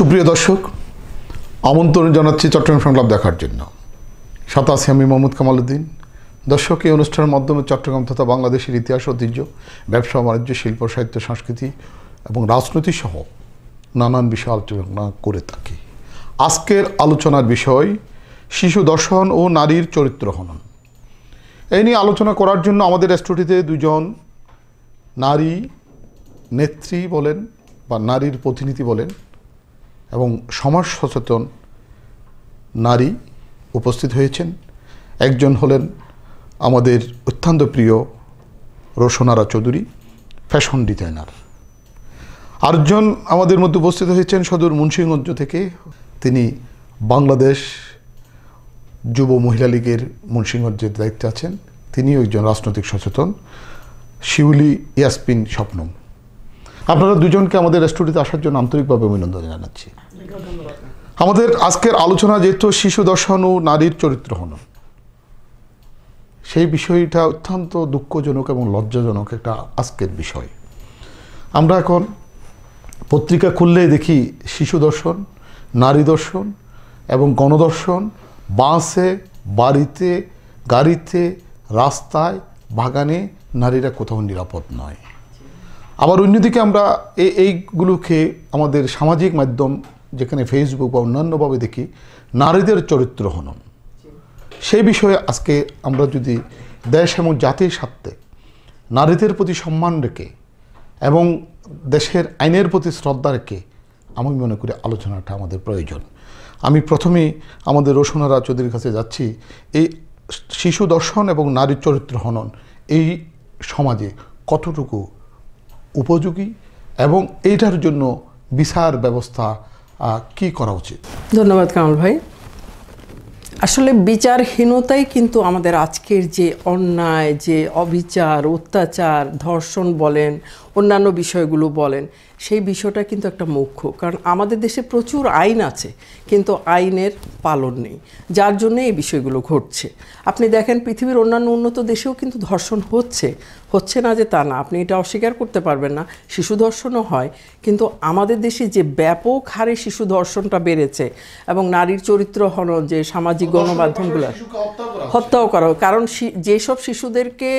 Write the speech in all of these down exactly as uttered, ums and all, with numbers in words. সুপ্রিয় দর্শক আমন্ত্রণ জানাচ্ছি চট্টগ্রাম সংলাপ দেখার জন্য সাতাশে আমি মোহাম্মদ কামাল উদ্দিন দর্শক এই অনুষ্ঠানের মাধ্যমে চট্টগ্রাম তথা বাংলাদেশের ইতিহাস ঐতিহ্য ব্যবসা বাণিজ্য শিল্প সাহিত্য সংস্কৃতি এবং রাজনীতি সহ নানান বিষয় আলোচনা করে থাকি আজকের আলোচনার বিষয় শিশু দর্শন ও নারীর চরিত্র হনন এই নিয়ে আলোচনা করার জন্য আমাদের স্টুডিওতে দুজন নারী নেত্রী বলেন বা নারীর প্রতিনিধি বলেন এবং সমাজ সচেতন নারী উপস্থিত হয়েছেন একজন হলেন আমাদের অত্যন্ত প্রিয় রোশনারা চৌধুরী ফ্যাশন ডিজাইনার আরজন আমাদের মধ্যে উপস্থিত হয়েছেন সদর মুন্সিগঞ্জ থেকে তিনি বাংলাদেশ যুব মহিলা লীগের মুন্সিগঞ্জের দায়িত্বে আছেন তিনিও একজন রাজনৈতিক সচেতন শিউলি ইয়াসমিন স্বপ্নম আপনারা দুজনকে আমাদের স্টুডিওতে আসার জন্য আন্তরিকভাবে অভিনন্দন জানাচ্ছি আমাদের আজকের আলোচনা যেহেতু শিশু দর্শন ও নারীর চরিত্র হনন সেই বিষয়টা অত্যন্ত দুঃখজনক এবং লজ্জাজনক একটা আজকের বিষয় আমরা এখন পত্রিকা খুললেই দেখি শিশু দর্শন নারী দর্শন এবং গণদর্শন বাসে বাড়িতে গাড়িতে রাস্তায় বাগানে নারীরা কোথাও নিরাপদ নয় আবার অন্যদিকে আমরা এই এইগুলোকে আমাদের সামাজিক মাধ্যম যেখানে ফেসবুক বা অন্যান্যভাবে দেখি নারীদের চরিত্র হনন সেই বিষয়ে আজকে আমরা যদি দেশ এবং জাতির স্বার্থে নারীদের প্রতি সম্মান রেখে এবং দেশের আইনের প্রতি শ্রদ্ধা রেখে আমি মনে করি আলোচনাটা আমাদের প্রয়োজন আমি প্রথমে আমাদের রোশনারা চৌধুরীর কাছে যাচ্ছি এই শিশু দর্শন এবং নারী চরিত্র হনন এই সমাজে কতটুকু উপযোগী এবং এইটার জন্য বিচার ব্যবস্থা কি করা উচিত ধন্যবাদ কামাল ভাই আসলে বিচারহীনতাই কিন্তু আমাদের আজকের যে অন্যায় যে অবিচার অত্যাচার ধর্ষণ বলেন অন্যান্য বিষয়গুলো বলেন সেই বিষয়টা কিন্তু একটা মুখ্য কারণ আমাদের দেশে প্রচুর আইন আছে কিন্তু আইনের পালন নেই যার জন্য এই বিষয়গুলো ঘটছে আপনি দেখেন পৃথিবীর অন্যান্য উন্নত দেশেও কিন্তু ধর্ষণ হচ্ছে হচ্ছে না যে তা না আপনি এটা অস্বীকার করতে পারবেন না শিশু ধর্ষণও হয় কিন্তু আমাদের দেশে যে ব্যাপক হারে শিশু ধর্ষণটা বেড়েছে এবং নারীর চরিত্র হনন যে সামাজিক গণমাধ্যমগুলো হত্যাও করা কারণ যেসব শিশুদেরকে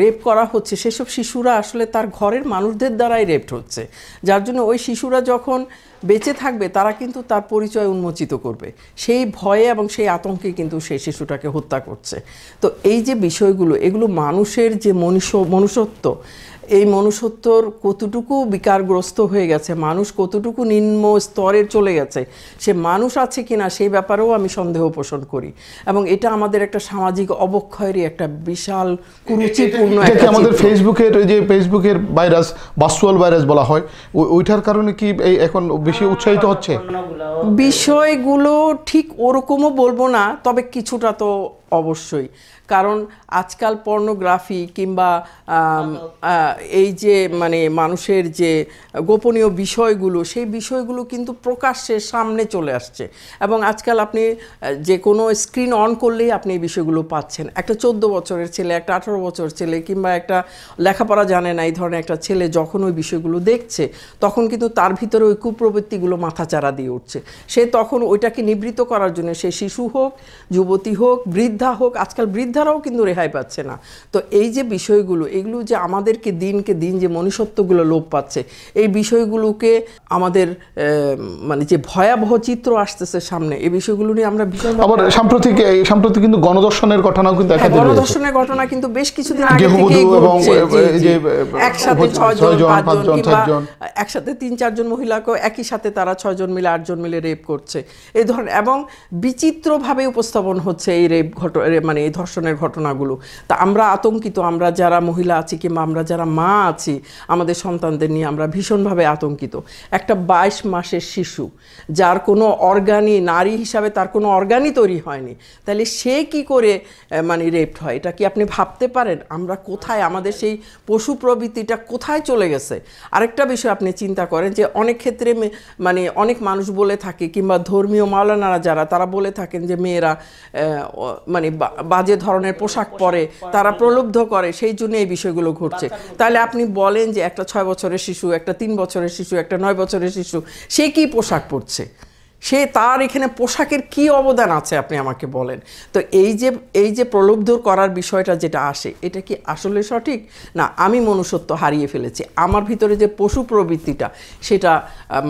রেপ করা হচ্ছে সেসব শিশুরা আসলে তার ঘরের মানুষদের দ্বারাই রেপড হচ্ছে যার জন্য ওই শিশুরা যখন বেঁচে থাকবে তারা কিন্তু তার পরিচয় উন্মোচিত করবে সেই ভয়ে এবং সেই আতঙ্কে কিন্তু সেই শিশুটাকে হত্যা করছে তো এই যে বিষয়গুলো এগুলো মানুষের যে মনুষ্য মনুষ্যত্ব এই মনুষ্যত্বর কতটুকু বিকারগ্রস্ত হয়ে গেছে মানুষ কতটুকু নিম্ন স্তরে চলে গেছে সে মানুষ আছে কিনা সেই ব্যাপারেও আমি সন্দেহ পোষণ করি এবং এটা আমাদের একটা সামাজিক অবক্ষয়েরই একটা বিশাল কুরুচিপূর্ণ একটা আমাদের ফেসবুকের ওই যে ফেসবুকের ভাইরাস ভার্চুয়াল ভাইরাস বলা হয় ওইটার কারণে কি এই এখন বেশি উৎসাহিত হচ্ছে বিষয়গুলো ঠিক ওরকমও বলবো না তবে কিছুটা তো অবশ্যই কারণ আজকাল পর্নোগ্রাফি কিংবা এই যে মানে মানুষের যে গোপনীয় বিষয়গুলো সেই বিষয়গুলো কিন্তু প্রকাশ্যে সামনে চলে আসছে এবং আজকাল আপনি যে কোনো স্ক্রিন অন করলেই আপনি এই বিষয়গুলো পাচ্ছেন একটা চোদ্দো বছরের ছেলে একটা আঠারো বছর ছেলে কিংবা একটা লেখাপড়া জানে না এই ধরনের একটা ছেলে যখন ওই বিষয়গুলো দেখছে তখন কিন্তু তার ভিতরে ওই কুপ্রবৃত্তিগুলো মাথাচাড়া দিয়ে উঠছে সে তখন ওইটাকে নিবৃত্ত করার জন্য সে শিশু হোক যুবতী হোক বৃদ্ধা হোক আজকাল বৃদ্ধা তারাও কিন্তু রেহাই পাচ্ছে না তো এই যে বিষয়গুলো এগুলো যে আমাদেরকে দিনকে দিন যে মনুষ্যত্বগুলো লোপ পাচ্ছে এই বিষয়গুলোকে আমাদের মানে যে ভয়াবহ চিত্র আসতেছে সামনে এই বিষয়গুলো নিয়ে আমরা ভীষণ আবার সাম্প্রতিক সাম্প্রতিক কিন্তু গণদর্শনের ঘটনাও কিন্তু দেখা দিয়েছে গণদর্শনের ঘটনা কিন্তু বেশ কিছুদিন আগে থেকে এই যে একসাথে ছয় জন পাঁচ জন ছয় জন একসাথে তিন চার জন মহিলাকে একই সাথে তারা ছয় জন মিলে আট জন মিলে রেপ করছে এই ধরনের এবং বিচিত্রভাবে উপস্থাপন হচ্ছে এই রেপ ঘটনা মানে এই ধর্ষণ ঘটনাগুলো তা আমরা আতঙ্কিত আমরা যারা মহিলা আছি কিংবা আমরা যারা মা আছি আমাদের সন্তানদের নিয়ে আমরা ভীষণভাবে আতঙ্কিত একটা বাইশ মাসের শিশু যার কোনো অর্গানই নারী হিসাবে তার কোনো অর্গানই তৈরি হয়নি তাহলে সে কি করে মানে রেপড হয় এটা কি আপনি ভাবতে পারেন আমরা কোথায় আমাদের সেই পশু প্রবৃত্তিটা কোথায় চলে গেছে আরেকটা বিষয় আপনি চিন্তা করেন যে অনেক ক্ষেত্রে মানে অনেক মানুষ বলে থাকে কিংবা ধর্মীয় মাওলানারা যারা তারা বলে থাকেন যে মেয়েরা মানে বাজে ধরনের পোশাক পরে তারা প্রলুব্ধ করে সেই জন্য এই বিষয়গুলো ঘটছে তাহলে আপনি বলেন যে একটা ছয় বছরের শিশু একটা তিন বছরের শিশু একটা নয় বছরের শিশু সে কি পোশাক পরছে সে তার এখানে পোশাকের কি অবদান আছে আপনি আমাকে বলেন তো এই যে এই যে প্রলুব্ধ করার বিষয়টা যেটা আসে এটা কি আসলে সঠিক না আমি মনুষ্যত্ব হারিয়ে ফেলেছি আমার ভিতরে যে পশু প্রবৃত্তিটা সেটা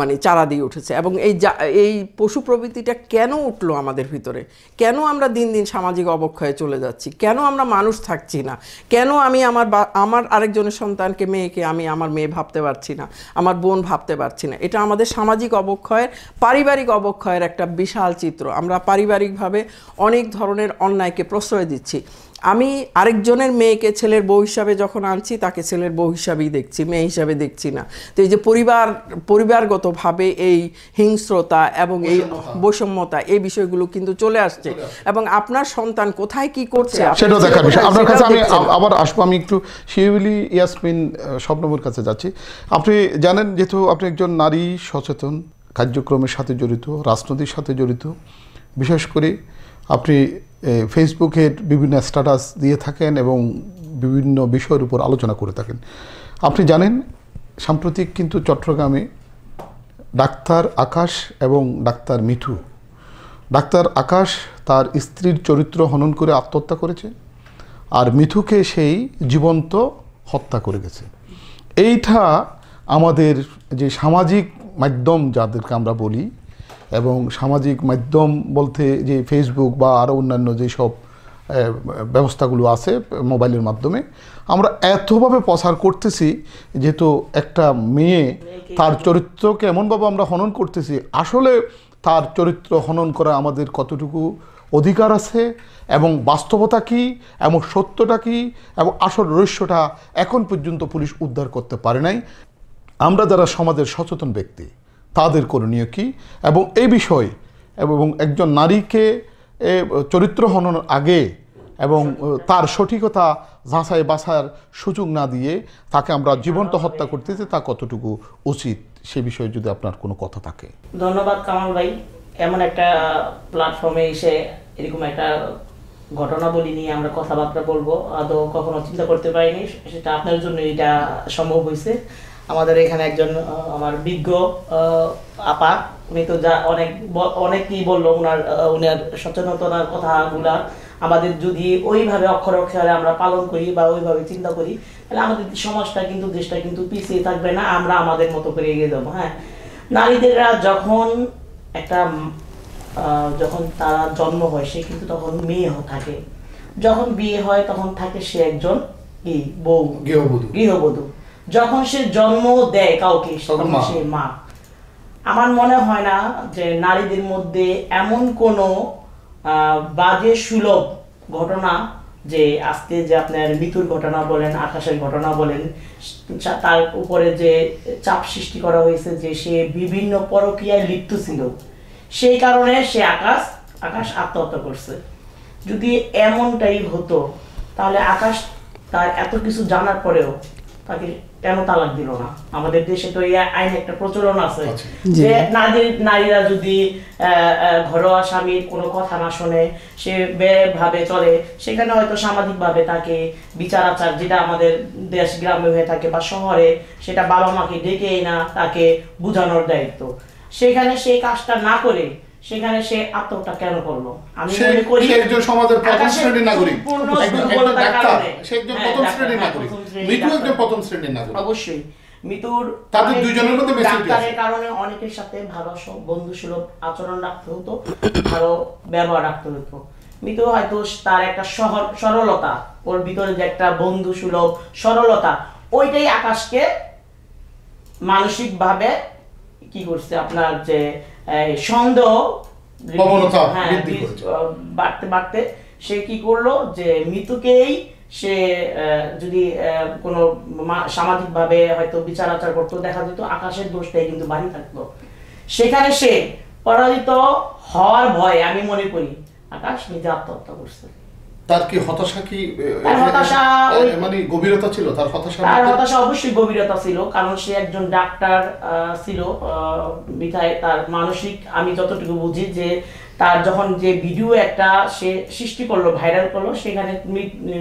মানে চারা দিয়ে উঠেছে এবং এই এই পশু প্রবৃত্তিটা কেন উঠলো আমাদের ভিতরে কেন আমরা দিন দিন সামাজিক অবক্ষয়ে চলে যাচ্ছি কেন আমরা মানুষ থাকছি না কেন আমি আমার আমার আরেকজনের সন্তানকে মেয়েকে আমি আমার মেয়ে ভাবতে পারছি না আমার বোন ভাবতে পারছি না এটা আমাদের সামাজিক অবক্ষয়ের পারিবারিক অবক্ষয়ের একটা বিশাল চিত্র আমরা পারিবারিকভাবে অনেক ধরনের অন্যায়কে প্রশ্রয় দিচ্ছি আমি আরেকজনের মেয়েকে ছেলের বউ হিসাবে যখন আনছি তাকে ছেলের বউ হিসাবেই দেখছি মেয়ে হিসাবে দেখছি না তো এই যে পরিবার পরিবারগতভাবে এই হিংস্রতা এবং এই বৈষম্যতা এই বিষয়গুলো কিন্তু চলে আসছে এবং আপনার সন্তান কোথায় কি করছে সেটা দেখার বিষয় আপনার কাছে আমি আবার আসবো আমি একটু শিউলি ইয়াসমিন স্বপ্নবুর কাছে যাচ্ছি আপনি জানেন যেহেতু আপনি একজন নারী সচেতন কার্যক্রমের সাথে জড়িত রাজনীতির সাথে জড়িত বিশেষ করে আপনি ফেসবুকে বিভিন্ন স্ট্যাটাস দিয়ে থাকেন এবং বিভিন্ন বিষয়ের উপর আলোচনা করে থাকেন আপনি জানেন সাম্প্রতিক কিন্তু চট্টগ্রামে ডাক্তার আকাশ এবং ডাক্তার মিঠু ডাক্তার আকাশ তার স্ত্রীর চরিত্র হনন করে আত্মহত্যা করেছে আর মিঠুকে সেই জীবন্ত হত্যা করে গেছে এইটা আমাদের যে সামাজিক মাধ্যম যাদেরকে আমরা বলি এবং সামাজিক মাধ্যম বলতে যে ফেসবুক বা আরও অন্যান্য যেসব ব্যবস্থাগুলো আছে মোবাইলের মাধ্যমে আমরা এতভাবে প্রচার করতেছি যেহেতু একটা মেয়ে তার চরিত্রকে এমনভাবে আমরা হনন করতেছি আসলে তার চরিত্র হনন করা আমাদের কতটুকু অধিকার আছে এবং বাস্তবতা কী এবং সত্যটা কী এবং আসল রহস্যটা এখন পর্যন্ত পুলিশ উদ্ধার করতে পারে নাই আমরা যারা সমাজের সচেতন ব্যক্তি তাদের করণীয় কী এবং এই বিষয় এবং একজন নারীকে চরিত্র হননের আগে এবং তার সঠিকতা যাচাই বাছার সুযোগ না দিয়ে তাকে আমরা জীবন্ত হত্যা করতেছি তা কতটুকু উচিত সে বিষয়ে যদি আপনার কোনো কথা থাকে ধন্যবাদ কামাল ভাই এমন একটা প্ল্যাটফর্মে এসে এরকম একটা ঘটনাবলী নিয়ে আমরা কথাবার্তা বলবো আদৌ কখনো চিন্তা করতে পারিনি সেটা আপনার জন্য এটা সম্ভব হয়েছে আমাদের এখানে একজন আমার বিজ্ঞ আপা উনি তো যা অনেক অনেকই বললো ওনার ওনার সচেতনতার কথাগুলা আমাদের যদি ওইভাবে অক্ষরে অক্ষরে আমরা পালন করি বা ওইভাবে চিন্তা করি তাহলে আমাদের সমাজটা কিন্তু দেশটা কিন্তু পিছিয়ে থাকবে না আমরা আমাদের মতো করে এগিয়ে যাবো হ্যাঁ নারীদেররা যখন একটা যখন তারা জন্ম হয় সে কিন্তু তখন মেয়ে থাকে যখন বিয়ে হয় তখন থাকে সে একজন কি বউ গৃহবধূ গৃহবধূ যখন সে জন্ম দেয় কাউকে তখন সে মা আমার মনে হয় না যে নারীদের মধ্যে এমন কোনো বাজে সুলভ ঘটনা যে আজকে যে আপনার মিথুর ঘটনা বলেন আকাশের ঘটনা বলেন তার উপরে যে চাপ সৃষ্টি করা হয়েছে যে সে বিভিন্ন পরকীয়ায় লিপ্ত ছিল সেই কারণে সে আকাশ আকাশ আত্মহত্যা করছে যদি এমনটাই হতো তাহলে আকাশ তার এত কিছু জানার পরেও তাকে কেন তালাক দিল না আমাদের দেশে তো এই আইন একটা প্রচলন আছে যে নারীরা যদি ঘরোয়া স্বামীর কোনো কথা না শোনে সে বেভাবে চলে সেখানে হয়তো সামাজিকভাবে তাকে বিচার আচার যেটা আমাদের দেশ গ্রামে হয়ে থাকে বা শহরে সেটা বাবা মাকে ডেকে না তাকে বোঝানোর দায়িত্ব সেখানে সেই কাজটা না করে সেখানে সে আত্মহত্যা কেন করলো আমি মনে করি সে একজন সমাজের প্রথম শ্রেণীর নাগরিক একজন ডাক্তার সে একজন প্রথম শ্রেণীর নাগরিক মিঠু একজন প্রথম শ্রেণীর নাগরিক অবশ্যই মিঠুর তাদের দুইজনের মধ্যে মেসিউরিটি আছে তার কারণে অনেকের সাথে ভালো বন্ধুসুলভ আচরণ রাখতে হতো ভালো ব্যবহার রাখতে হতো মিঠু হয়তো তার একটা সরলতা ওর ভিতরে যে একটা বন্ধুসুলভ সরলতা ওইটাই আকাশকে মানসিক ভাবে কি করছে আপনার যে সন্দেহ বাড়তে বাড়তে সে কি করলো যে মিতুকেই সে যদি কোনো সামাজিক ভাবে হয়তো বিচার আচার করতো দেখা যেত আকাশের দোষটাই কিন্তু বাড়ি থাকতো সেখানে সে পরাজিত হওয়ার ভয়ে আমি মনে করি আকাশ নিজে আত্মহত্যা করছে তার কি হতাশা কি হতাশা মানে গভীরতা ছিল তার হতাশা তার হতাশা অবশ্যই গভীরতা ছিল কারণ সে একজন ডাক্তার ছিল বিধায় তার মানসিক আমি যতটুকু বুঝি যে তার যখন যে ভিডিও একটা সে সৃষ্টি করলো ভাইরাল করলো সেখানে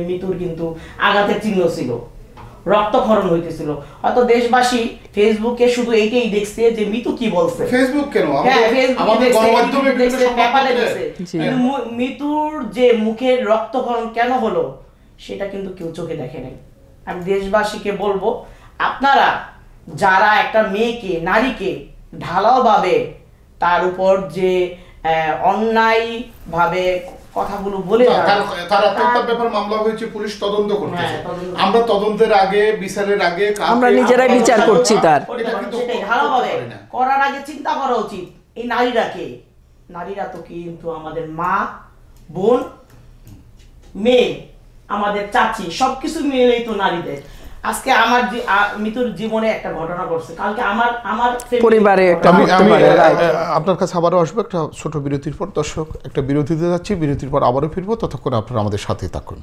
মিতুর কিন্তু আঘাতের চিহ্ন ছিল রক্তক্ষরণ হইতেছিল হয়তো দেশবাসী ফেসবুকে শুধু এইটাই দেখছে যে মিতু কি বলছে ফেসবুক কেন আমাদের গণমাধ্যমে দেখছে পেপারে দেখছে কিন্তু মিতুর যে মুখে রক্তক্ষরণ কেন হলো সেটা কিন্তু কেউ চোখে দেখে নাই আমি দেশবাসীকে বলবো আপনারা যারা একটা মেয়েকে নারীকে ঢালাওভাবে তার উপর যে অন্যায় ভাবে কথাগুলো বলে তার তার একটা ব্যাপার মামলা হয়েছে পুলিশ তদন্ত করতেছে আমরা তদন্তের আগে বিচারের আগে আমরা নিজেরাই বিচার করছি তার ভালোভাবে করার আগে চিন্তা করা উচিত এই নারীরাকে নারীরা তো কিন্তু আমাদের মা বোন মেয়ে আমাদের চাচি সবকিছু মিলেই তো নারীদের আজকে আমার মিতুর জীবনে একটা ঘটনা ঘটছে কালকে আমার আমার পরিবারে একটা আপনার কাছে আবারও আসবো একটা ছোট বিরতির পর দর্শক একটা বিরতিতে যাচ্ছি বিরতির পর আবারও ফিরবো ততক্ষণ আপনারা আমাদের সাথে থাকুন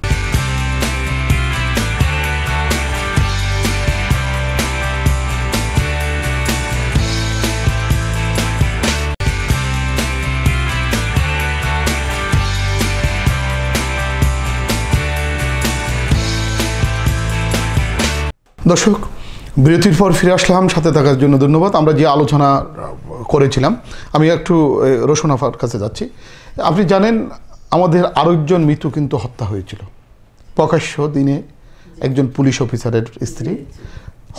দর্শক বিরতির পর ফিরে আসলাম সাথে থাকার জন্য ধন্যবাদ আমরা যে আলোচনা করেছিলাম আমি একটু রোশন আফার কাছে যাচ্ছি আপনি জানেন আমাদের আরেকজন মিতু কিন্তু হত্যা হয়েছিল প্রকাশ্য দিনে একজন পুলিশ অফিসারের স্ত্রী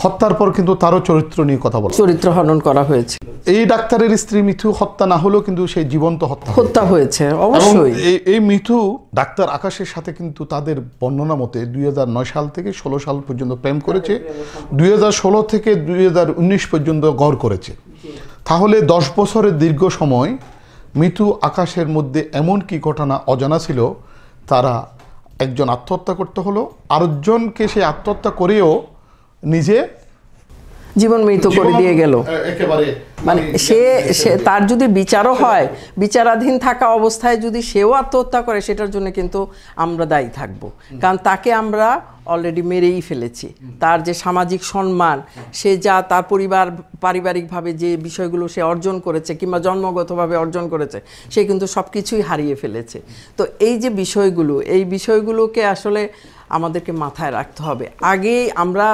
হত্যার পর কিন্তু তারও চরিত্র নিয়ে কথা বলা চরিত্র হনন করা হয়েছে এই ডাক্তারের স্ত্রী মিতু হত্যা না হলেও কিন্তু সেই জীবন্ত হত্যা হত্যা হয়েছে অবশ্যই এই এই মিতু ডাক্তার আকাশের সাথে কিন্তু তাদের বর্ণনা মতে দুই হাজার নয় সাল থেকে ষোলো সাল পর্যন্ত প্রেম করেছে দুই হাজার ষোলো থেকে দুই হাজার উনিশ পর্যন্ত গড় করেছে তাহলে দশ বছরের দীর্ঘ সময় মিতু আকাশের মধ্যে এমন কি ঘটনা অজানা ছিল তারা একজন আত্মহত্যা করতে হলো আরেকজনকে সেই আত্মহত্যা করেও নিজে জীবন মৃত করে দিয়ে গেল একেবারে মানে সে তার যদি বিচারও হয় বিচারাধীন থাকা অবস্থায় যদি সেও আত্মহত্যা করে সেটার জন্য কিন্তু আমরা দায়ী থাকব কারণ তাকে আমরা অলরেডি মেরেই ফেলেছি তার যে সামাজিক সম্মান সে যা তার পরিবার পারিবারিকভাবে যে বিষয়গুলো সে অর্জন করেছে কিংবা জন্মগতভাবে অর্জন করেছে সে কিন্তু সব কিছুই হারিয়ে ফেলেছে তো এই যে বিষয়গুলো এই বিষয়গুলোকে আসলে আমাদেরকে মাথায় রাখতে হবে আগে আমরা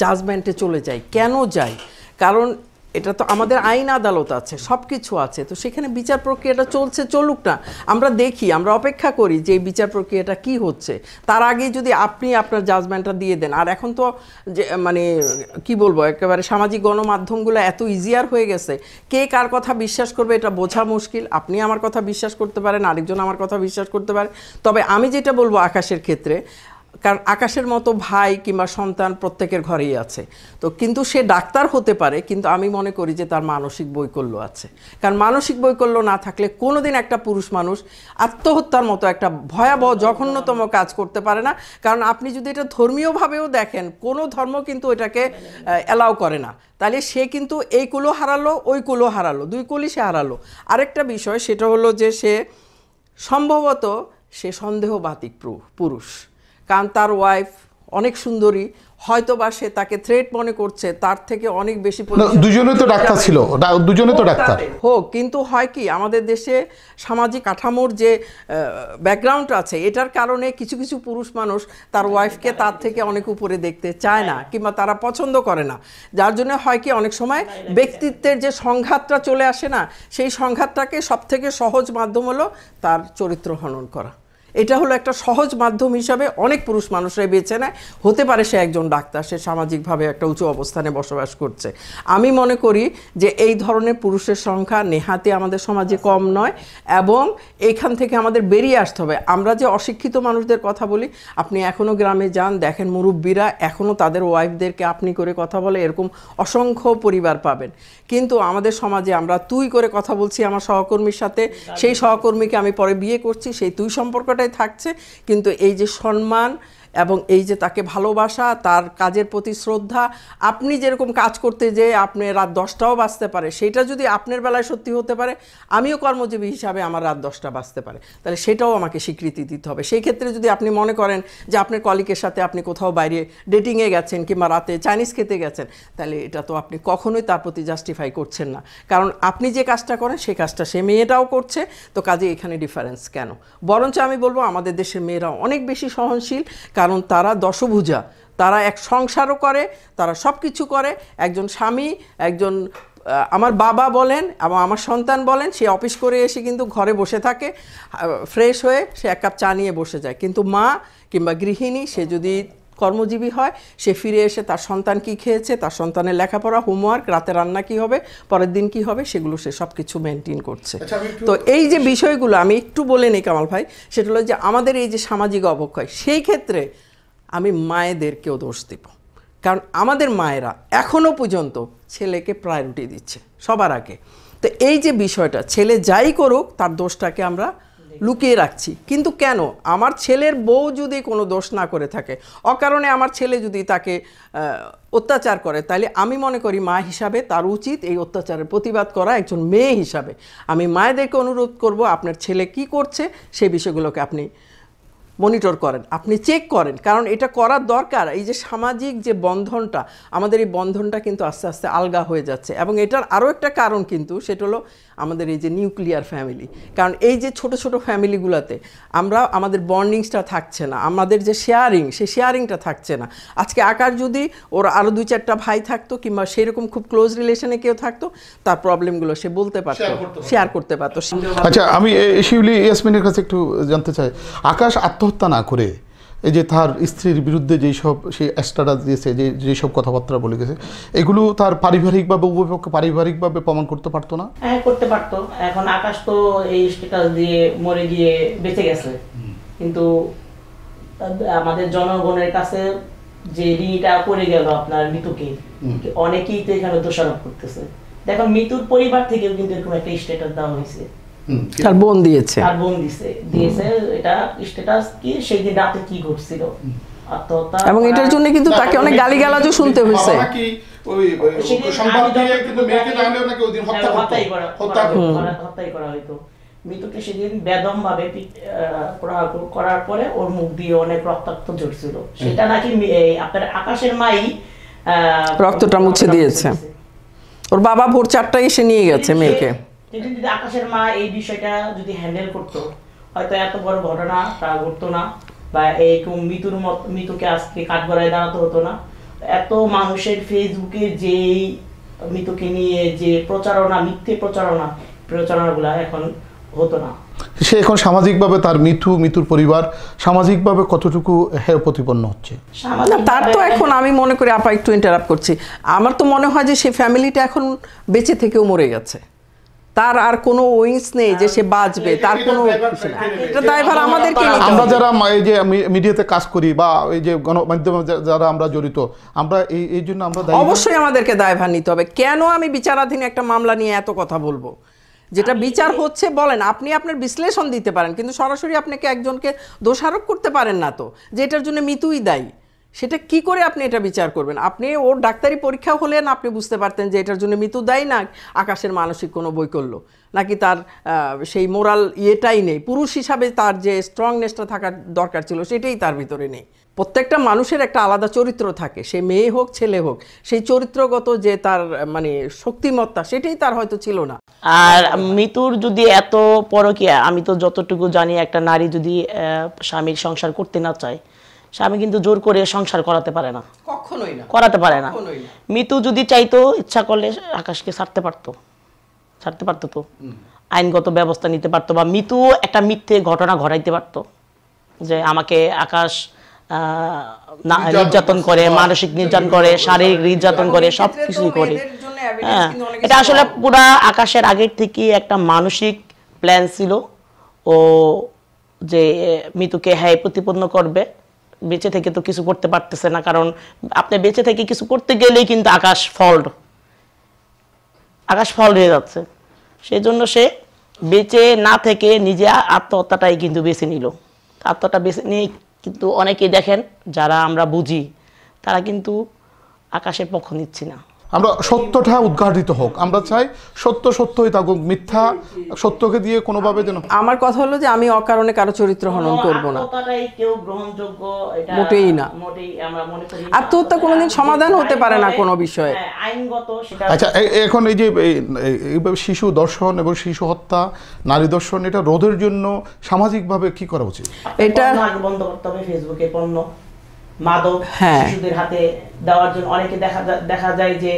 জাজমেন্টে চলে যাই কেন যাই কারণ এটা তো আমাদের আইন আদালত আছে সব কিছু আছে তো সেখানে বিচার প্রক্রিয়াটা চলছে চলুক না আমরা দেখি আমরা অপেক্ষা করি যে বিচার প্রক্রিয়াটা কি হচ্ছে তার আগে যদি আপনি আপনার জাজমেন্টটা দিয়ে দেন আর এখন তো যে মানে কি বলবো একেবারে সামাজিক গণমাধ্যমগুলো এত ইজিয়ার হয়ে গেছে কে কার কথা বিশ্বাস করবে এটা বোঝা মুশকিল আপনি আমার কথা বিশ্বাস করতে পারেন আরেকজন আমার কথা বিশ্বাস করতে পারে তবে আমি যেটা বলবো আকাশের ক্ষেত্রে কারণ আকাশের মতো ভাই কিংবা সন্তান প্রত্যেকের ঘরেই আছে তো কিন্তু সে ডাক্তার হতে পারে কিন্তু আমি মনে করি যে তার মানসিক বৈকল্য আছে কারণ মানসিক বৈকল্য না থাকলে কোনোদিন একটা পুরুষ মানুষ আত্মহত্যার মতো একটা ভয়াবহ জঘন্যতম কাজ করতে পারে না কারণ আপনি যদি এটা ধর্মীয়ভাবেও দেখেন কোনো ধর্ম কিন্তু এটাকে অ্যালাউ করে না তাহলে সে কিন্তু এই কুলও হারালো ওই কুলও হারালো দুই কুলই সে হারালো আরেকটা বিষয় সেটা হলো যে সে সম্ভবত সে সন্দেহবাতিক পুরুষ কারণ তার ওয়াইফ অনেক সুন্দরী হয়তো বা সে তাকে থ্রেট মনে করছে তার থেকে অনেক বেশি দুজনে তো ডাক্তার ছিল দুজনে তো ডাক্তার হোক কিন্তু হয় কি আমাদের দেশে সামাজিক কাঠামোর যে ব্যাকগ্রাউন্ড আছে এটার কারণে কিছু কিছু পুরুষ মানুষ তার ওয়াইফকে তার থেকে অনেক উপরে দেখতে চায় না কিংবা তারা পছন্দ করে না যার জন্য হয় কি অনেক সময় ব্যক্তিত্বের যে সংঘাতটা চলে আসে না সেই সংঘাতটাকে সবথেকে সহজ মাধ্যম হলো তার চরিত্র হনন করা এটা হলো একটা সহজ মাধ্যম হিসাবে অনেক পুরুষ মানুষরাই বেছে নেয় হতে পারে সে একজন ডাক্তার সে সামাজিকভাবে একটা উঁচু অবস্থানে বসবাস করছে আমি মনে করি যে এই ধরনের পুরুষের সংখ্যা নেহাতে আমাদের সমাজে কম নয় এবং এখান থেকে আমাদের বেরিয়ে আসতে হবে আমরা যে অশিক্ষিত মানুষদের কথা বলি আপনি এখনও গ্রামে যান দেখেন মুরব্বীরা এখনও তাদের ওয়াইফদেরকে আপনি করে কথা বলে এরকম অসংখ্য পরিবার পাবেন কিন্তু আমাদের সমাজে আমরা তুই করে কথা বলছি আমার সহকর্মীর সাথে সেই সহকর্মীকে আমি পরে বিয়ে করছি সেই তুই সম্পর্কটা থাকছে কিন্তু এই যে সম্মান এবং এই যে তাকে ভালোবাসা তার কাজের প্রতি শ্রদ্ধা আপনি যেরকম কাজ করতে যে আপনি রাত দশটাও বাজতে পারে সেটা যদি আপনার বেলায় সত্যি হতে পারে আমিও কর্মজীবী হিসাবে আমার রাত দশটা বাজতে পারে তাহলে সেটাও আমাকে স্বীকৃতি দিতে হবে সেই ক্ষেত্রে যদি আপনি মনে করেন যে আপনার কলিগের সাথে আপনি কোথাও বাইরে ডেটিং এ গেছেন কিংবা রাতে চাইনিজ খেতে গেছেন তাহলে এটা তো আপনি কখনোই তার প্রতি জাস্টিফাই করছেন না কারণ আপনি যে কাজটা করেন সেই কাজটা সে মেয়েটাও করছে তো কাজে এখানে ডিফারেন্স কেন বরঞ্চ আমি বলবো আমাদের দেশের মেয়েরা অনেক বেশি সহনশীল কারণ তারা দশভুজা তারা এক সংসারও করে তারা সবকিছু করে একজন স্বামী একজন আমার বাবা বলেন এবং আমার সন্তান বলেন সে অফিস করে এসে কিন্তু ঘরে বসে থাকে ফ্রেশ হয়ে সে এক কাপ চা নিয়ে বসে যায় কিন্তু মা কিংবা গৃহিণী সে যদি কর্মজীবী হয় সে ফিরে এসে তার সন্তান কি খেয়েছে তার সন্তানের লেখাপড়া হোমওয়ার্ক রাতে রান্না কি হবে পরের দিন কি হবে সেগুলো সে সবকিছু মেইনটেইন করছে তো এই যে বিষয়গুলো আমি একটু বলে নেই কামাল ভাই সেটা হলো যে আমাদের এই যে সামাজিক অবক্ষয় সেই ক্ষেত্রে আমি মায়েদেরকেও দোষ দেব কারণ আমাদের মায়েরা এখনো পর্যন্ত ছেলেকে প্রায়োরিটি দিচ্ছে সবার আগে তো এই যে বিষয়টা ছেলে যাই করুক তার দোষটাকে আমরা লুকিয়ে রাখছি কিন্তু কেন আমার ছেলের বউ যদি কোনো দোষ না করে থাকে অকারণে আমার ছেলে যদি তাকে অত্যাচার করে তাহলে আমি মনে করি মা হিসাবে তার উচিত এই অত্যাচারের প্রতিবাদ করা একজন মেয়ে হিসাবে আমি মায়েদেরকে অনুরোধ করব আপনার ছেলে কি করছে সেই বিষয়গুলোকে আপনি মনিটর করেন আপনি চেক করেন কারণ এটা করার দরকার এই যে সামাজিক যে বন্ধনটা আমাদের এই বন্ধনটা কিন্তু আস্তে আস্তে আলগা হয়ে যাচ্ছে এবং এটার আরও একটা কারণ কিন্তু সেটা হলো আমাদের এই যে নিউক্লিয়ার ফ্যামিলি কারণ এই যে ছোট ছোট ফ্যামিলিগুলোতে আমরা আমাদের বন্ডিংসটা থাকছে না আমাদের যে শেয়ারিং সেই শেয়ারিংটা থাকছে না আজকে আকার যদি ওর আরও দুই চারটা ভাই থাকতো কিংবা সেরকম খুব ক্লোজ রিলেশনে কেউ থাকতো তার প্রবলেমগুলো সে বলতে পারতো শেয়ার করতে পারতো আচ্ছা আমি শিউলি ইয়াসমিনের কাছে একটু জানতে চাই আকাশ হত্যা না করে এই যে তার স্ত্রীর বিরুদ্ধে যেই সব সে স্ট্যাটাস দিয়েছে যে যেই সব কথাবার্তা বলে গেছে এগুলো তার পারিবারিকভাবে উভয়পক্ষ পারিবারিকভাবে প্রমাণ করতে পারতো না হ্যাঁ করতে পারতো এখন আকাশ তো এই স্ট্যাটাস দিয়ে মরে গিয়ে বেঁচে গেছে কিন্তু আমাদের জনগণের কাছে যে রিটা পড়ে গেল আপনার মিতুকে অনেকেই তো এখানে দোষারোপ করতেছে দেখো মিতুর পরিবার থেকেও কিন্তু এরকম একটা স্ট্যাটাস দেওয়া হয়েছে তার বোন দিয়েছে তার বোন দিয়েছে দিয়েছে এটা স্ট্যাটাস কি সেই দিন রাতে কি ঘটছিল আত্মহত্যা এবং এটার জন্য কিন্তু তাকে অনেক গালিগালাজও শুনতে হয়েছে নাকি ওই সংবাদ দিয়ে কিন্তু মেয়েকে জানলে নাকি ওই দিন হত্যা হত্যাই করা হত্যাই করা হয়তো মৃতকে সেদিন বেদম ভাবে প্রহার করার পরে ওর মুখ দিয়ে অনেক রক্তাক্ত ঝরছিল সেটা নাকি আপনার আকাশের মাই রক্তটা মুছে দিয়েছে ওর বাবা ভোর চারটায় এসে নিয়ে গেছে মেয়েকে যদি আকাশের মা এই বিষয়টা যদি হ্যান্ডেল করতো হয়তো এত বড় ঘটনা তা ঘটতো না বা এইরকম মৃত্যুর মৃত্যুকে আজকে কাঠগড়ায় দাঁড়াতে হতো না এত মানুষের ফেসবুকে যে মৃত্যুকে নিয়ে যে প্রচারণা মিথ্যে প্রচারণা প্রচারণাগুলো এখন হতো না সে এখন সামাজিকভাবে তার মিথু মিতুর পরিবার সামাজিকভাবে কতটুকু হেয় প্রতিপন্ন হচ্ছে তার তো এখন আমি মনে করি আপা একটু ইন্টারাপ্ট করছি আমার তো মনে হয় যে সেই ফ্যামিলিটা এখন বেঁচে থেকেও মরে গেছে তার আর কোনো উইংস নেই যে সে বাঁচবে তার কোনো এটা দায়ভার আমাদেরকে নিতে হবে আমরা যারা এই যে মিডিয়াতে কাজ করি বা এই যে গণমাধ্যমে যারা আমরা জড়িত আমরা এই এই জন্য আমরা দায়ী অবশ্যই আমাদেরকে দায়ভার নিতে হবে কেন আমি বিচারাধীন একটা মামলা নিয়ে এত কথা বলবো যেটা বিচার হচ্ছে বলেন আপনি আপনার বিশ্লেষণ দিতে পারেন কিন্তু সরাসরি আপনাকে একজনকে দোষারোপ করতে পারেন না তো যে এটার জন্য মিতুই দায়ী সেটা কি করে আপনি এটা বিচার করবেন আপনি ওর ডাক্তারি পরীক্ষা হলে না আপনি বুঝতে পারতেন যে এটার জন্য মৃত্যু দায়ী না আকাশের মানসিক কোনো বৈকল্য নাকি তার সেই মোরাল ইয়েটাই নেই পুরুষ হিসাবে তার যে স্ট্রংনেসটা থাকার দরকার ছিল সেটাই তার ভিতরে নেই প্রত্যেকটা মানুষের একটা আলাদা চরিত্র থাকে সে মেয়ে হোক ছেলে হোক সেই চরিত্রগত যে তার মানে শক্তিমত্তা সেটাই তার হয়তো ছিল না আর মৃত্যুর যদি এত পরকীয়া আমি তো যতটুকু জানি একটা নারী যদি স্বামীর সংসার করতে না চায় স্বামী কিন্তু জোর করে সংসার করাতে পারে না কখনোই না করাতে পারে না মিতু যদি চাইতো ইচ্ছা করলে আকাশকে ছাড়তে পারতো ছাড়তে পারতো তো আইনগত ব্যবস্থা নিতে পারতো বা মিতু একটা মিথ্যে ঘটনা ঘটাইতে পারতো যে আমাকে আকাশ নির্যাতন করে মানসিক নির্যাতন করে শারীরিক নির্যাতন করে সব কিছুই করে হ্যাঁ এটা আসলে পুরা আকাশের আগের থেকে একটা মানসিক প্ল্যান ছিল ও যে মিতুকে হ্যাঁ প্রতিপন্ন করবে বেঁচে থেকে তো কিছু করতে পারতেছে না কারণ আপনি বেঁচে থেকে কিছু করতে গেলেই কিন্তু আকাশ ফল্ড আকাশ ফল্ড হয়ে যাচ্ছে সেই জন্য সে বেঁচে না থেকে নিজে আত্মহত্যাটাই কিন্তু বেছে নিল আত্মহত্যা বেছে নিয়ে কিন্তু অনেকেই দেখেন যারা আমরা বুঝি তারা কিন্তু আকাশের পক্ষ নিচ্ছে না। আমরা সত্যটা উদ্ঘাটিত হোক, আমরা চাই সত্য সত্যই থাকুক, মিথ্যা সত্যকে দিয়ে কোনোভাবে যেন। আমার কথা হলো যে আমি অকারণে কারো চরিত্র হনন করব না, কথাটাই কেউ গ্রহণযোগ্য এটা মোটেই না, মোটেই আমরা মনে করি না। আত্মহত্যা কোনোদিন সমাধান হতে পারে না কোনো বিষয়ে আইনগত। আচ্ছা, এখন এই যে এইভাবে শিশু দর্শন এবং শিশু হত্যা, নারী দর্শন, এটা রোধের জন্য সামাজিকভাবে কি করা উচিত? এটা বন্ধ করতে হবে। ফেসবুকে পণ্য মাদক শিশুদের হাতে দেওয়ার জন্য অনেকে দেখা দেখা যায় যে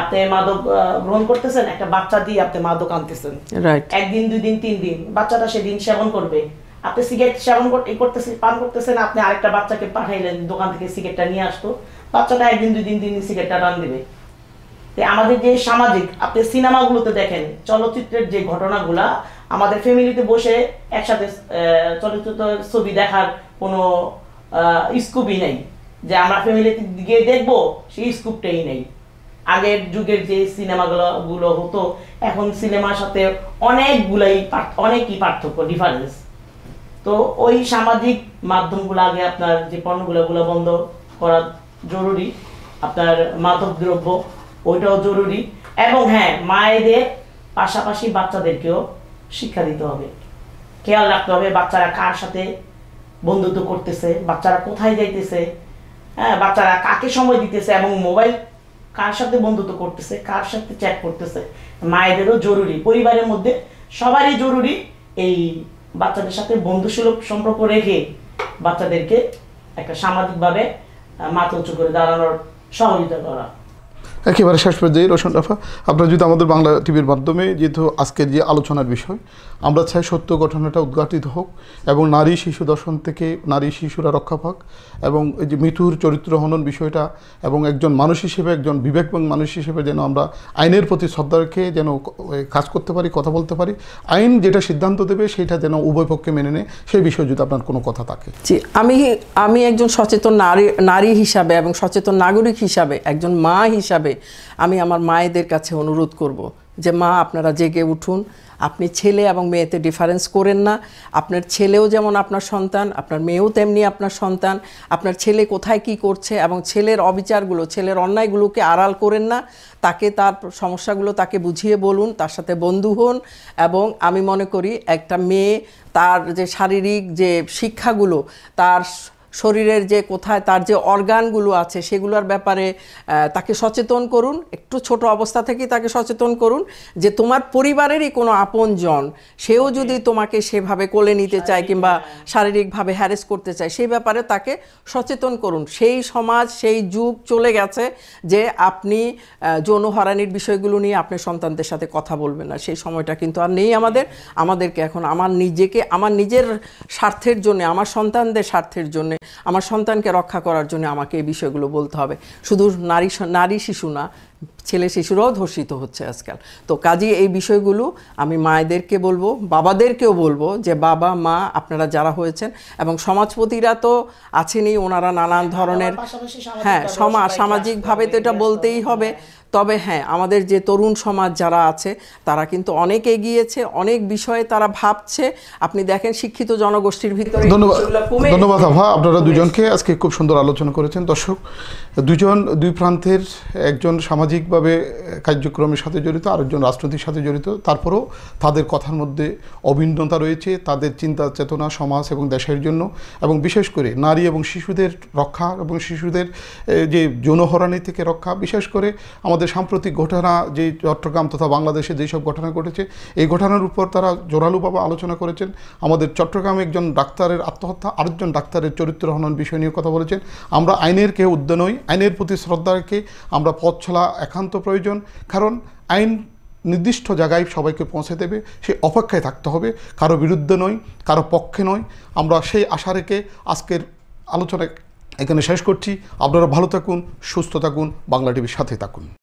আপনি মাদক গ্রহণ করতেছেন, একটা বাচ্চা দিয়ে আপনি মাদক আনতেছেন, একদিন দুই দিন তিন দিন বাচ্চাটা সেদিন সেবন করবে, আপনি সিগারেট সেবন করতেছেন পান করতেছেন, আপনি আরেকটা বাচ্চাকে পাঠাইলেন দোকান থেকে সিগারেটটা নিয়ে আসতো, বাচ্চাটা একদিন দুই দিন তিন দিন সিগারেটটা টান দিবে। আমাদের যে সামাজিক, আপনি সিনেমাগুলোতে দেখেন চলচ্চিত্রের যে ঘটনাগুলা, আমাদের ফ্যামিলিতে বসে একসাথে চলচ্চিত্র ছবি দেখার কোনো স্কুপই নেই, যে আমরা ফ্যামিলিতে গিয়ে দেখবো সেই স্কুপটাই নেই। আগের যুগের যে সিনেমাগুলো হতো এখন সিনেমার সাথে অনেকগুলাই অনেকই পার্থক্য, ডিফারেন্স। তো ওই সামাজিক মাধ্যমগুলো আগে আপনার যে পণ্যগুলোগুলো বন্ধ করা জরুরি, আপনার মাদক দ্রব্য ওইটাও জরুরি, এবং হ্যাঁ মায়েদের পাশাপাশি বাচ্চাদেরকেও শিক্ষা দিতে হবে, খেয়াল রাখতে হবে বাচ্চারা কার সাথে বন্ধুত্ব করতেছে, বাচ্চারা কোথায় যাইতেছে, হ্যাঁ বাচ্চারা কাকে সময় দিতেছে, এবং মোবাইল কার সাথে বন্ধুত্ব করতেছে, কার সাথে চ্যাট করতেছে। মায়েদেরও জরুরি, পরিবারের মধ্যে সবারই জরুরি এই বাচ্চাদের সাথে বন্ধুসুলভ সম্পর্ক রেখে বাচ্চাদেরকে একটা সামাজিকভাবে মাথা উঁচু করে দাঁড়ানোর সহযোগিতা করা। একেবারে শেষ পর্যায়ে রোশন রাফা, আপনারা যদি আমাদের বাংলা টিভির মাধ্যমে, যেহেতু আজকের যে আলোচনার বিষয়, আমরা চাই সত্য ঘটনাটা উদ্ঘাটিত হোক এবং নারী শিশু দর্শন থেকে নারী শিশুরা রক্ষা পাক, এবং এই যে মিথুর চরিত্র হনন বিষয়টা, এবং একজন মানুষ হিসেবে, একজন বিবেকবান মানুষ হিসেবে যেন আমরা আইনের প্রতি শ্রদ্ধা রেখে যেন কাজ করতে পারি, কথা বলতে পারি, আইন যেটা সিদ্ধান্ত দেবে সেটা যেন উভয় পক্ষে মেনে নেয়, সেই বিষয়ে যদি আপনার কোনো কথা থাকে। জি, আমি আমি একজন সচেতন নারী নারী হিসাবে এবং সচেতন নাগরিক হিসাবে, একজন মা হিসাবে আমি আমার মায়েদের কাছে অনুরোধ করব যে মা আপনারা জেগে উঠুন, আপনি ছেলে এবং মেয়েতে ডিফারেন্স করেন না, আপনার ছেলেও যেমন আপনার সন্তান, আপনার মেয়েও তেমনি আপনার সন্তান, আপনার ছেলে কোথায় কি করছে এবং ছেলের অবিচারগুলো, ছেলের অন্যায়গুলোকে আড়াল করেন না, তাকে তার সমস্যাগুলো তাকে বুঝিয়ে বলুন, তার সাথে বন্ধু হন। এবং আমি মনে করি একটা মেয়ে তার যে শারীরিক যে শিক্ষাগুলো, তার শরীরের যে কোথায় তার যে অর্গানগুলো আছে সেগুলোর ব্যাপারে তাকে সচেতন করুন, একটু ছোট অবস্থা থেকেই তাকে সচেতন করুন যে তোমার পরিবারেরই কোনো আপনজন সেও যদি তোমাকে সেভাবে কোলে নিতে চায় কিংবা শারীরিকভাবে হ্যারেস করতে চায়, সেই ব্যাপারে তাকে সচেতন করুন। সেই সমাজ, সেই যুগ চলে গেছে যে আপনি যৌন হয়রানির বিষয়গুলো নিয়ে আপনার সন্তানদের সাথে কথা বলবেন না, সেই সময়টা কিন্তু আর নেই আমাদের। আমাদেরকে এখন আমার নিজেকে, আমার নিজের স্বার্থের জন্য, আমার সন্তানদের স্বার্থের জন্য, আমার সন্তানকে রক্ষা করার জন্য আমাকে এই বিষয়গুলো বলতে হবে। শুধু নারী নারী শিশু না, ছেলে শিশুরাও ধর্ষিত হচ্ছে আজকাল। তো কাজী এই বিষয়গুলো আমি মায়েদেরকে বলবো, বাবাদেরকেও বলবো যে বাবা মা আপনারা যারা হয়েছেন, এবং সমাজপতিরা তো আছেনই, ওনারা নানান ধরনের, হ্যাঁ সমাজ সামাজিকভাবে তো এটা বলতেই হবে। তবে হ্যাঁ আমাদের যে তরুণ সমাজ যারা আছে তারা কিন্তু অনেক এগিয়েছে, অনেক বিষয়ে তারা ভাবছে, আপনি দেখেন শিক্ষিত জনগোষ্ঠীর ভিতরে। ধন্যবাদ, ধন্যবাদ আভা, আপনারা দুজনকে আজকে খুব সুন্দর আলোচনা করেছেন। দর্শক, দুজন দুই প্রান্তের, একজন সামাজিকভাবে কার্যক্রমের সাথে জড়িত, আরেকজন রাজনীতির সাথে জড়িত, তারপরও তাদের কথার মধ্যে অভিন্নতা রয়েছে, তাদের চিন্তা চেতনা সমাজ এবং দেশের জন্য, এবং বিশেষ করে নারী এবং শিশুদের রক্ষা এবং শিশুদের যে যৌন হয়রানি থেকে রক্ষা, বিশেষ করে আমাদের সাম্প্রতিক ঘটনা যে চট্টগ্রাম তথা বাংলাদেশে যেসব ঘটনা ঘটেছে, এই ঘটনার উপর তারা জোরালোভাবে আলোচনা করেছেন। আমাদের চট্টগ্রামে একজন ডাক্তারের আত্মহত্যা, আরেকজন ডাক্তারের চরিত্র হনন বিষয় নিয়ে কথা বলেছেন। আমরা আইনের কেউ উদ্যোগ নই, আইনের প্রতি শ্রদ্ধা রেখে আমরা পথ চলা একান্ত প্রয়োজন, কারণ আইন নির্দিষ্ট জায়গায় সবাইকে পৌঁছে দেবে, সেই অপেক্ষায় থাকতে হবে, কারো বিরুদ্ধে নয়, কারো পক্ষে নয়। আমরা সেই আশা রেখে আজকের আলোচনা এখানে শেষ করছি। আপনারা ভালো থাকুন, সুস্থ থাকুন, বাংলা টিভির সাথে থাকুন।